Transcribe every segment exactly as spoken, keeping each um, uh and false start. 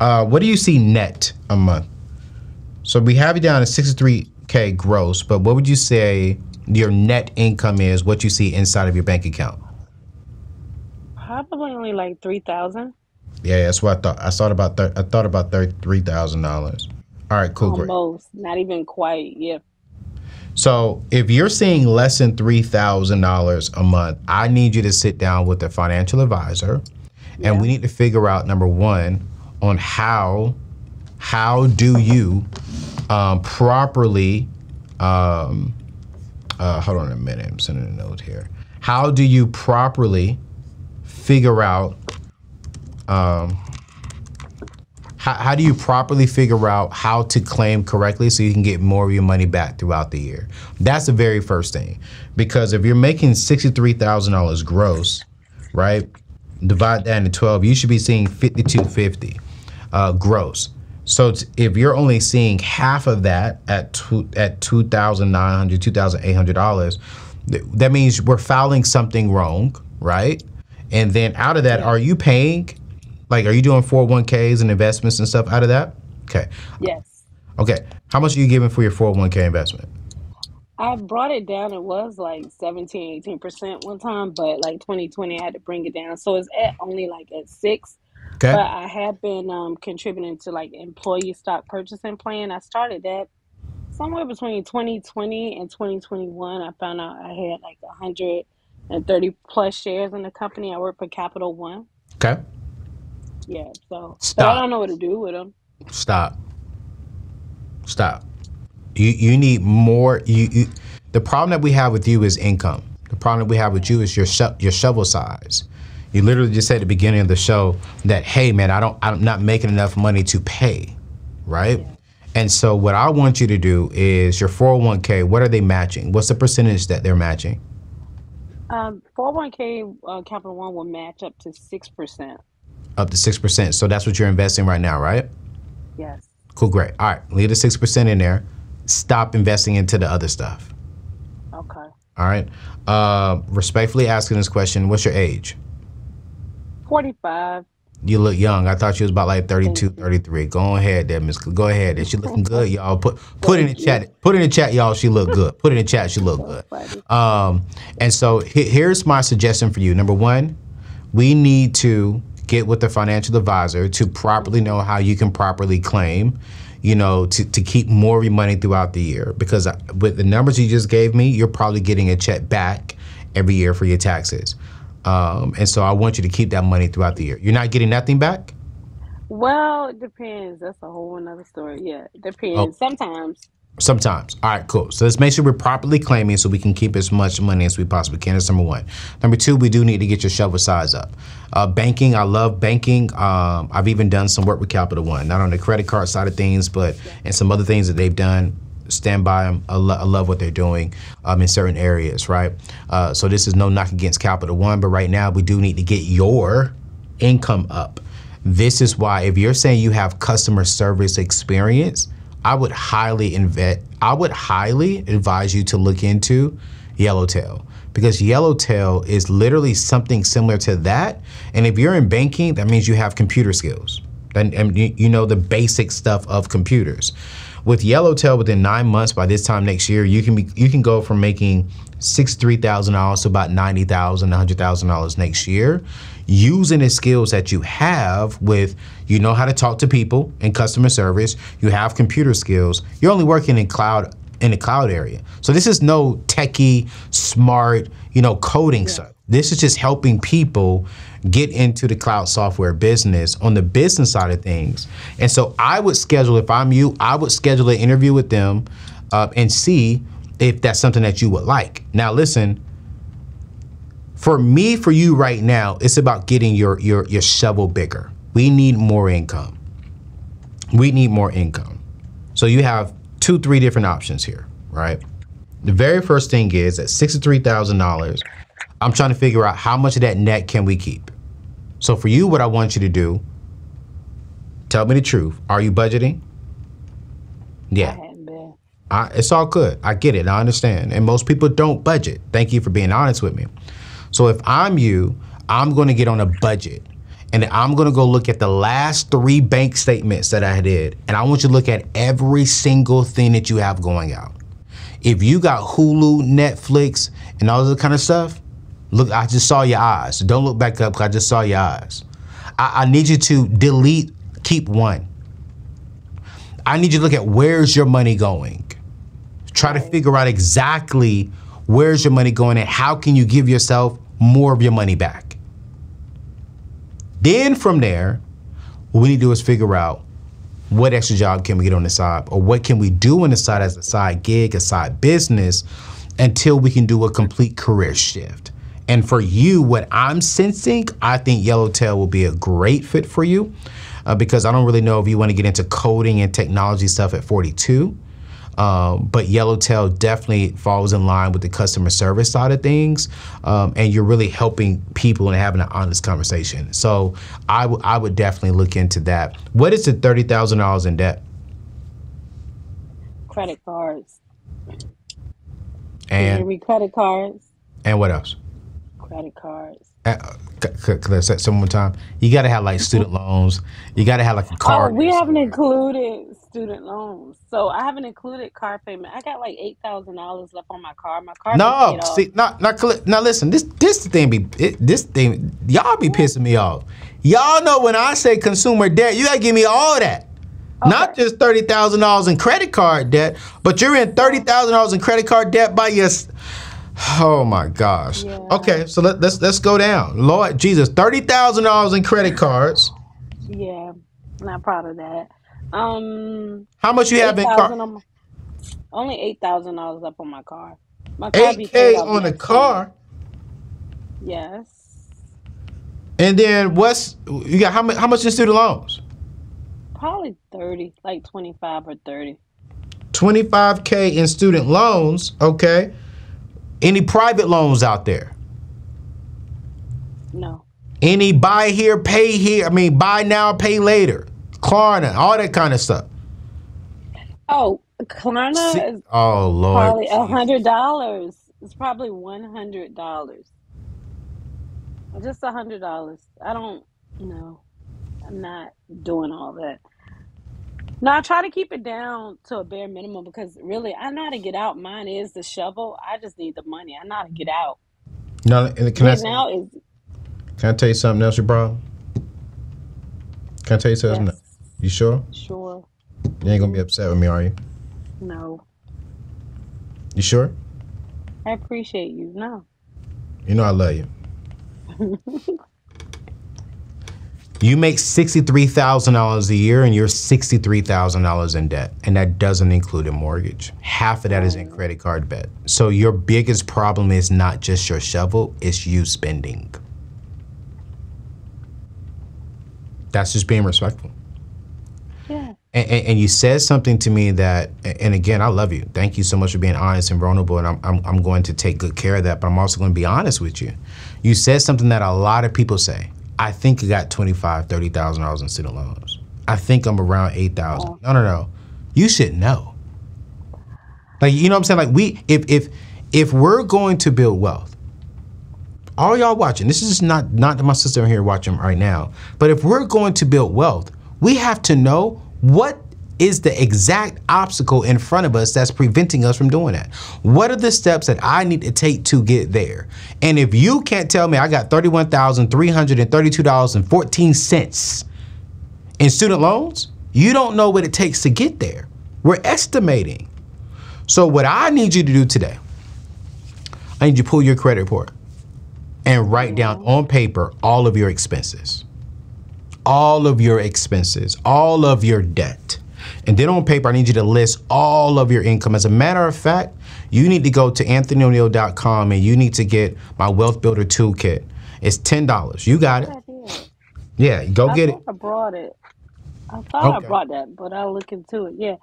Uh, what do you see net a month? So we have you down at sixty-three K gross, but what would you say your net income is, what you see inside of your bank account? Probably only like three thousand dollars. Yeah, that's what I thought. I thought about th I thought about three thousand dollars. All right, cool. Almost, great. Not even quite, yeah. So if you're seeing less than three thousand dollars a month, I need you to sit down with a financial advisor, yeah. and we need to figure out, number one, on how, how do you um, properly, um, uh, hold on a minute, I'm sending a note here. How do you properly figure out, um, how, how do you properly figure out how to claim correctly so you can get more of your money back throughout the year? That's the very first thing. Because if you're making sixty-three thousand dollars gross, right? Divide that into twelve, you should be seeing fifty-two fifty uh, gross. So if you're only seeing half of that at two, at two thousand nine hundred dollars, two thousand eight hundred dollars, th that means we're fouling something wrong, right? And then out of that, yeah. are you paying, like, are you doing four oh one Ks and investments and stuff out of that? Okay. Yes. Okay. How much are you giving for your four oh one K investment? I brought it down. It was like seventeen, eighteen percent one time, but like twenty twenty, I had to bring it down. So it's at only like at six. Okay. But I have been um, contributing to like employee stock purchasing plan. I started that somewhere between twenty twenty and twenty twenty-one. I found out I had like one hundred thirty plus shares in the company. I work for Capital One. Okay. Yeah. So Stop. I don't know what to do with them. Stop. Stop. You, you need more, you, you, the problem that we have with you is income. The problem that we have with you is your sho your shovel size. You literally just said at the beginning of the show that, hey man, I don't, I'm not making enough money to pay, right? Yeah. And so what I want you to do is your four oh one K, what are they matching? What's the percentage that they're matching? Um, four oh one K uh, Capital One will match up to six percent. Up to six percent, so that's what you're investing right now, right? Yes. Cool, great, all right, leave the six percent in there. Stop investing into the other stuff. Okay. All right. Uh, respectfully asking this question, what's your age? forty-five. You look young. I thought you was about like thirty-two, thirty-three. Go ahead there, Miss. Go ahead there. She looking good, y'all. Put put in the chat. Put in the chat, y'all. She look good. Put in the chat. She look good. Um, and so here's my suggestion for you. Number one, we need to get with the financial advisor to properly know how you can properly claim, you know, to, to keep more of your money throughout the year. Because I, with the numbers you just gave me, you're probably getting a check back every year for your taxes. Um, and so I want you to keep that money throughout the year. You're not getting nothing back? Well, it depends. That's a whole another story. Yeah, it depends. Oh. Sometimes. Sometimes. All right, cool. So let's make sure we're properly claiming so we can keep as much money as we possibly can. That's number one. Number two, we do need to get your shovel size up. Uh, banking, I love banking. Um, I've even done some work with Capital One, not on the credit card side of things, but yeah. and some other things that they've done. Stand by them. I, lo I love what they're doing um, in certain areas, right? Uh, so this is no knock against Capital One, but right now we do need to get your income up. This is why if you're saying you have customer service experience, I would highly invest, I would highly advise you to look into Yellowtail, because Yellowtail is literally something similar to that. And if you're in banking, that means you have computer skills and, and you know the basic stuff of computers. With Yellowtail, within nine months, by this time next year, you can be you can go from making sixty-three thousand dollars to about ninety thousand dollars, one hundred thousand dollars next year, using the skills that you have with, you know how to talk to people in customer service, you have computer skills, you're only working in cloud in the cloud area. So this is no techie, smart, you know, coding yeah. stuff. This is just helping people get into the cloud software business on the business side of things. And so I would schedule, if I'm you, I would schedule an interview with them uh, and see if that's something that you would like. Now, listen, for me, for you right now, it's about getting your, your, your shovel bigger. We need more income. We need more income. So you have two, three different options here, right? The very first thing is at sixty-three thousand dollars, I'm trying to figure out how much of that net can we keep. So for you, what I want you to do, tell me the truth. Are you budgeting? Yeah. I haven't been. I, it's all good. I get it. I understand. And most people don't budget. Thank you for being honest with me. So if I'm you, I'm going to get on a budget. and I'm gonna go look at the last three bank statements that I did, and I want you to look at every single thing that you have going out. If you got Hulu, Netflix, and all that kind of stuff, look, I just saw your eyes. Don't look back up, because I just saw your eyes. I, I need you to delete, keep one. I need you to look at where's your money going. Try to figure out exactly where's your money going and how can you give yourself more of your money back. Then from there, what we need to do is figure out what extra job can we get on the side, or what can we do on the side as a side gig, a side business, until we can do a complete career shift. And for you, what I'm sensing, I think Yellowtail will be a great fit for you, uh, because I don't really know if you want to get into coding and technology stuff at forty-two. Um, but Yellowtail definitely falls in line with the customer service side of things, um, and you're really helping people and having an honest conversation. So I, I would definitely look into that. What is the thirty thousand dollars in debt? Credit cards. And Can you read credit cards. And what else? Credit cards. Uh, could I say some more time? You gotta have like student loans. You gotta have like a car. Oh, we haven't included student loans, so I haven't included car payment. I got like eight thousand dollars left on my car. My car. No, see, not not now. Listen, this this thing be it, this thing. Y'all be pissing me off. Y'all know when I say consumer debt, you gotta give me all that, okay. Not just thirty thousand dollars in credit card debt, but you're in thirty thousand dollars in credit card debt by your. Oh my gosh. Yeah. Okay, so let, let's let's go down. Lord Jesus, thirty thousand dollars in credit cards. Yeah, not proud of that. Um, how much you have in car? Only eight thousand dollars up on my car. My car eight K on the car. Year. Yes. And then what's you got? How much? How much in student loans? Probably thirty, like twenty-five or thirty. Twenty-five K in student loans. Okay. Any private loans out there? No. Any buy here, pay here? I mean, buy now, pay later. Klarna, all that kind of stuff. Oh, Klarna See? is oh, Lord. probably one hundred dollars. It's probably one hundred dollars. Just one hundred dollars. I don't, you know, I'm not doing all that. No, I try to keep it down to a bare minimum, because really, I know how to get out. Mine is the shovel. I just need the money. I know how to get out. No, and can right I now is Can I tell you something else, you bro? Can I tell you something else? Yes. You sure? Sure. You ain't gonna be upset with me, are you? No. You sure? I appreciate you. No. You know I love you. You make sixty-three thousand dollars a year and you're sixty-three thousand dollars in debt. And that doesn't include a mortgage. Half of that is in credit card debt. So your biggest problem is not just your shovel, it's you spending. That's just being respectful. Yeah. And, and, and you said something to me that, and again, I love you. Thank you so much for being honest and vulnerable, and I'm, I'm, I'm going to take good care of that, but I'm also going to be honest with you. You said something that a lot of people say. I think I got twenty-five, thirty thousand dollars in student loans. I think I'm around eight thousand. No, no, no. You should know. Like, you know what I'm saying? Like, we, if if if we're going to build wealth, all y'all watching, this is not not my sister here watching right now. But if we're going to build wealth, we have to know what is the exact obstacle in front of us that's preventing us from doing that. What are the steps that I need to take to get there? And if you can't tell me I got thirty-one thousand three hundred thirty-two dollars and fourteen cents in student loans, you don't know what it takes to get there. We're estimating. So what I need you to do today, I need you to pull your credit report and write down on paper all of your expenses, all of your expenses, all of your debt. And then on paper, I need you to list all of your income. As a matter of fact, you need to go to anthony o'neal dot com and you need to get my Wealth Builder Toolkit. It's ten dollars. You got it? Yeah, go get it. I brought it. I thought I brought that, but I'll look into it. Yeah.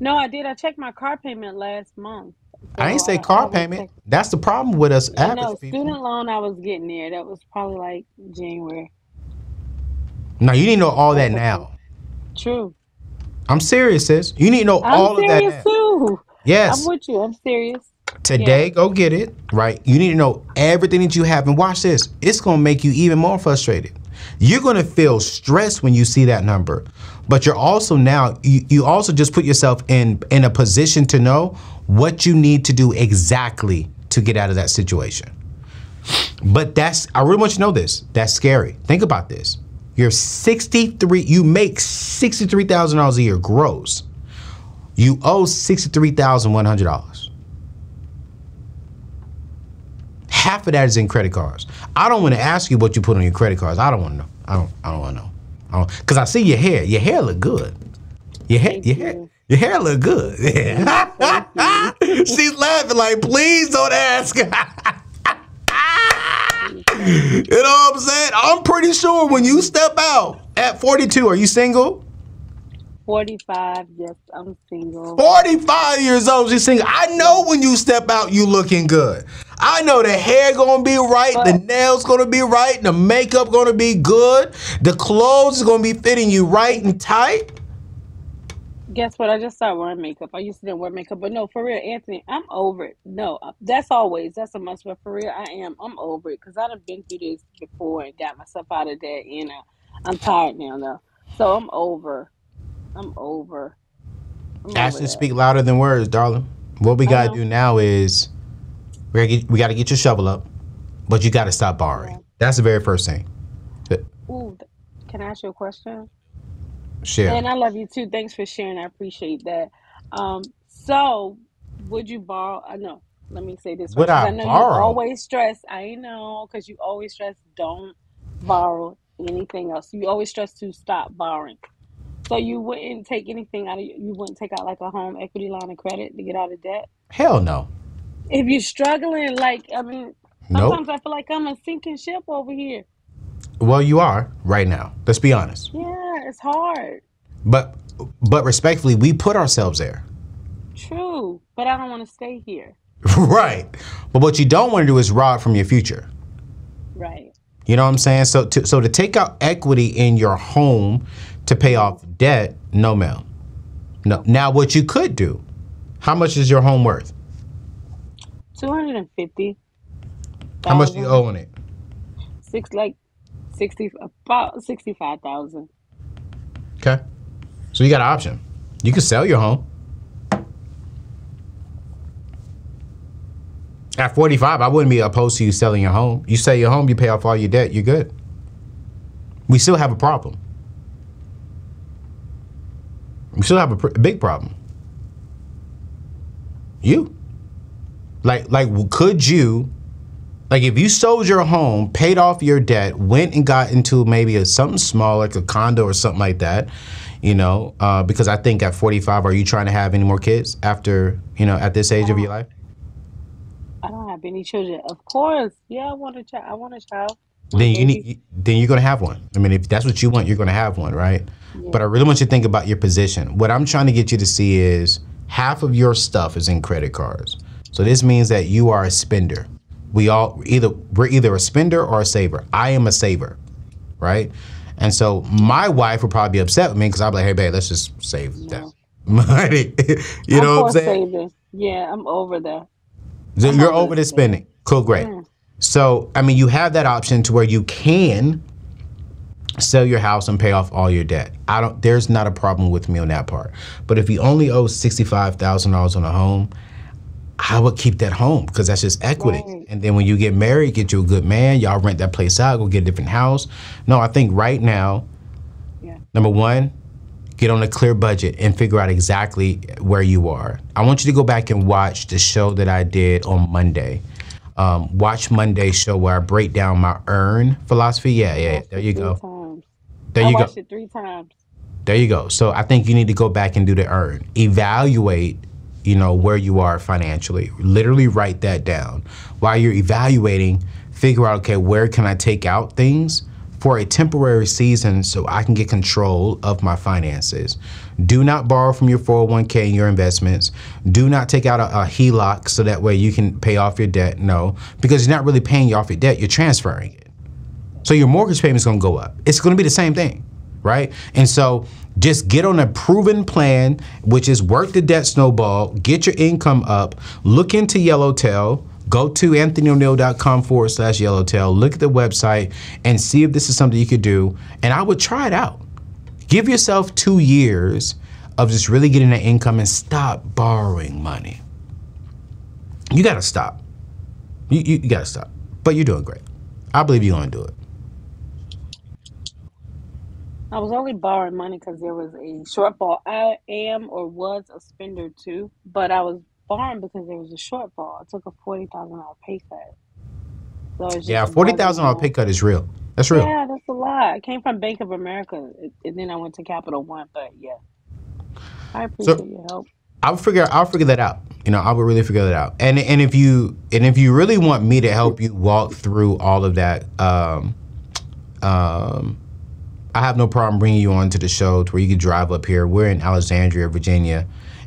No, I did. I checked my car payment last month. I ain't say car payment. That's the problem with us average people. Student loan, I was getting there. That was probably like January. No, you need to know all that now. True. I'm serious, sis. You need to know I'm all of that. I'm serious too. Yes. I'm with you. I'm serious. Today, yeah. Go get it, right? You need to know everything that you have. And watch this. It's going to make you even more frustrated. You're going to feel stressed when you see that number. But you're also now, you, you also just put yourself in, in a position to know what you need to do exactly to get out of that situation. But that's, I really want you to know this, that's scary. Think about this. You're sixty-three, you make sixty-three thousand dollars a year gross. You owe sixty-three thousand one hundred dollars. Half of that is in credit cards. I don't want to ask you what you put on your credit cards. I don't want to know. I don't I don't want to know. I don't, because I see your hair. Your hair look good. Your hair, your hair, your hair look good. Yeah. She's laughing like, please don't ask. You know what I'm saying? I'm pretty sure when you step out at forty-two, are you single? forty-five, yes, I'm single. forty-five years old, she's single. I know when you step out, you looking good. I know the hair gonna be right, but the nails gonna be right, the makeup gonna be good, the clothes is gonna be fitting you right and tight. Guess what? I just started wearing makeup. I used to not wear makeup, but no, for real, Anthony, I'm over it. No, that's always, that's a must, but for real, I am. I'm over it, because I done been through this before and got myself out of that, you know. I'm tired now, though. So I'm over. I'm over. I'm Actions over speak louder than words, darling. What we got to do now is we gotta get, we got to get your shovel up, but you got to stop borrowing. Yeah. That's the very first thing. Ooh, can I ask you a question? Share. And I love you too. Thanks for sharing. I appreciate that. Um, so, would you borrow? I know. Let me say this. Would I, I know borrow? You always stress. I know, because you always stress. Don't borrow anything else. You always stress to stop borrowing. So you wouldn't take anything out of, you wouldn't take out like a home equity line of credit to get out of debt? Hell no. If you're struggling, like, I mean, sometimes nope. I feel like I'm a sinking ship over here. Well, you are right now. Let's be honest. Yeah, it's hard. But, but respectfully, we put ourselves there. True, but I don't want to stay here. Right. But what you don't want to do is rob from your future. Right. You know what I'm saying? So to, so to take out equity in your home to pay off debt, no ma'am. No. Now what you could do, how much is your home worth? two hundred fifty thousand dollars. How much do you owe on it? Six, like sixty, about sixty-five thousand dollars. Okay. So you got an option. You can sell your home. At forty-five, I wouldn't be opposed to you selling your home. You sell your home, you pay off all your debt, you're good. We still have a problem. We still have a pr big problem. You. Like, like, could you, like if you sold your home, paid off your debt, went and got into maybe a, something small, like a condo or something like that, you know, uh, because I think at forty-five, are you trying to have any more kids after, you know, at this age of your life? I don't have any children. Of course. Yeah, I want a child. I want a child. Then you need, then you're going to have one. I mean, if that's what you want, you're going to have one, right? Yeah. But I really want you to think about your position. What I'm trying to get you to see is half of your stuff is in credit cards. So this means that you are a spender. We all either, we're either a spender or a saver. I am a saver, right? And so my wife would probably be upset with me because I'd be like, hey, babe, let's just save yeah. that money. You I'm know what I'm saying? Saving. Yeah, I'm over that. So you're over the spending. Cool, great. Yeah. So, I mean, you have that option to where you can sell your house and pay off all your debt. I don't, there's not a problem with me on that part. But if you only owe sixty-five thousand dollars on a home, I would keep that home because that's just equity. Right. And then when you get married, get you a good man, y'all rent that place out, go get a different house. No, I think right now, yeah. number one, get on a clear budget and figure out exactly where you are. I want you to go back and watch the show that I did on Monday. Um, watch Monday's show where I break down my earn philosophy. Yeah, yeah, there you go. There you go. I watched it three times. There you go. So I think you need to go back and do the earn. Evaluate, you know, where you are financially. Literally write that down. While you're evaluating, figure out, okay, where can I take out things for a temporary season so I can get control of my finances. Do not borrow from your four oh one K and your investments. Do not take out a, a H E L O C so that way you can pay off your debt. No, because you're not really paying you off your debt, you're transferring it. So your mortgage payment's gonna go up. It's gonna be the same thing, right? And so just get on a proven plan, which is work the debt snowball, get your income up, look into Yellowtail, Go to anthonyoneal.com forward slash yellowtail, look at the website and see if this is something you could do. And I would try it out. Give yourself two years of just really getting an income and stop borrowing money. You gotta stop. You, you, you gotta stop, but you're doing great. I believe you're gonna do it. I was only borrowing money because there was a shortfall. I am or was a spender too, but I was borrowing because there was a shortfall. I took a forty thousand dollar pay cut. So yeah, a forty thousand dollar pay cut is real. That's real. Yeah, that's a lot. I came from Bank of America, and then I went to Capital One, but yeah. I appreciate so, your help. I'll figure I'll figure that out. You know, I will really figure that out. And and if you and if you really want me to help you walk through all of that, um, um, I have no problem bringing you on to the show to where you can drive up here. We're in Alexandria, Virginia,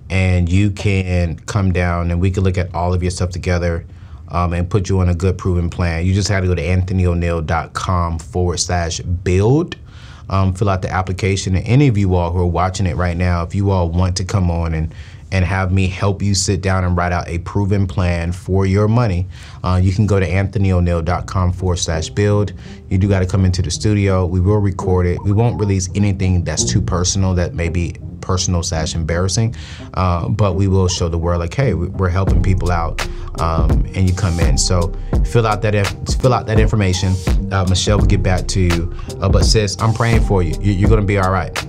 and you can come down and we can look at all of your stuff together um, and put you on a good proven plan. You just have to go to anthonyoneal.com forward slash build. Um, fill out the application. And any of you all who are watching it right now, if you all want to come on and, and have me help you sit down and write out a proven plan for your money, uh, you can go to anthonyoneal.com forward slash build. You do got to come into the studio. We will record it. We won't release anything that's too personal that may be personal slash embarrassing, uh, but we will show the world like, hey, we're helping people out, um, and you come in. So fill out that fill out that information. Uh, Michelle will get back to you. Uh, but sis, I'm praying for you. You're gonna be all right.